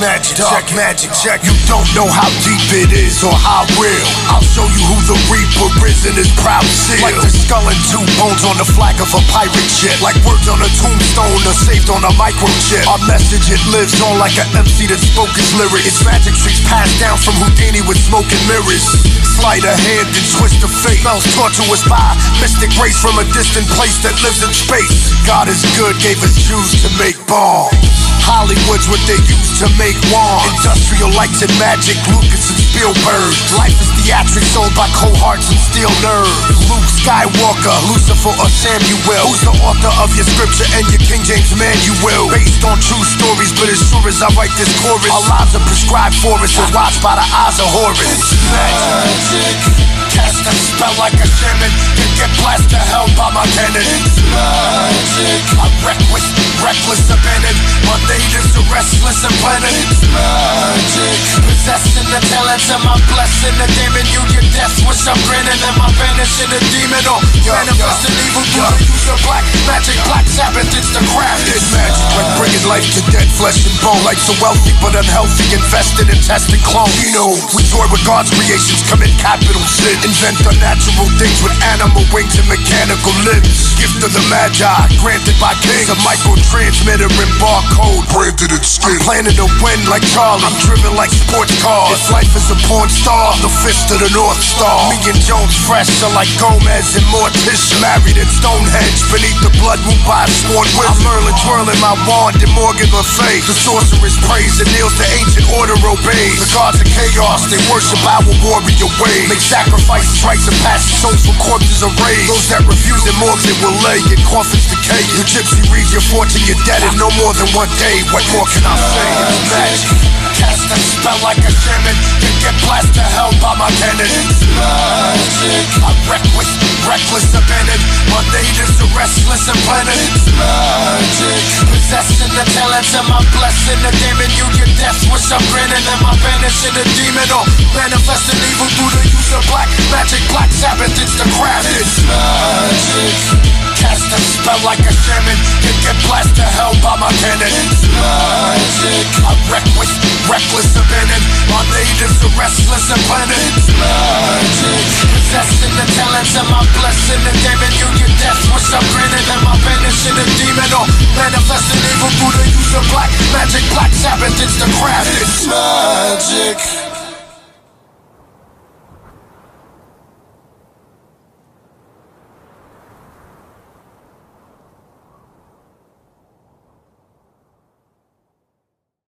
Dark magic, check. You don't know how deep it is or how real. I'll show you who the Reaper is in his proud seal. Like the skull and two bones on the flag of a pirate ship. Like words on a tombstone or saved on a microchip. Our message, it lives on like an MC that spoke his lyrics. It's magic tricks passed down from Houdini with smoke and mirrors. Sleight of hand and twist of fate. Smells taught to us by mystic race from a distant place that lives in space. God is good, gave us Jews to make bombs. Hollywood's what they use to make wine. Industrial lights and magic, Lucas and Spielberg. Life is theatrics sold by cold hearts and steel nerves. Luke Skywalker, Lucifer or Samuel. Who's the author of your scripture and your King James manual? Based on true stories, but as sure as I write this chorus, our lives are prescribed for us and watched by the eyes of Horus. It's magic. Cast a spell like a shaman and get blasted to hell by my cannon. It's magic. I'm reckless, abandoned. My natives are restless and planet. It's magic. Possessing the talents and my blessing. The demon, you get death wish. I'm grinning and my vanishing the demon. Or manifesting evil. Use your black magic. Black Sabbath, it's the craft. It's magic like bringing life to dead flesh and bone. Like so wealthy but unhealthy. Invested in tested clones. You know, we toy with God's creations. Commit capital sin. Invent unnatural things with animal wings and mechanical limbs. Gift of the Magi, granted by kings. A microtransmitter and barcode branded in skin. I'm planning to win like Charlie. I'm driven like sports cars. If life is a porn star, the fist of the North Star. Me and Jones fresh are like Gomez and Morticia. Married at Stonehenge beneath the blood moon by a sworn wizard. I'm Merlin twirling my wand and Morgan Le Fay. The sorceress prays and kneels, the ancient order obeys. The gods of chaos, they worship our warrior ways. Make sacrifices, rites and passes, souls from corpses are raised. Those that refuse and morphs it will lay in coffins decay. The gypsy reads your fortune, you're dead in no more than one day. What more can I say? It's magic. Cast a spell like a shaman and get blasted to hell by my cannon. It's magic. I'm reckless, abandoned. My natives are restless and planet. It's magic. Possessing the talents and my blessing. The demon, you get death wish. I'm grinning and my vanishing the demon. Or manifesting evil through the use of black magic. Black Sabbath, it's the craft. It's magic. Cast a spell like a shaman and get blasted to hell by my cannon. It's magic. I'm reckless, abandoned. My natives are restless and planet. It's magic. Possessing the talents and my blessing. The demon, you get death wish. I'm grinning and my vanishing the demon. Or manifesting evil through the use of black magic. Black Sabbath, it's the craft. It's magic.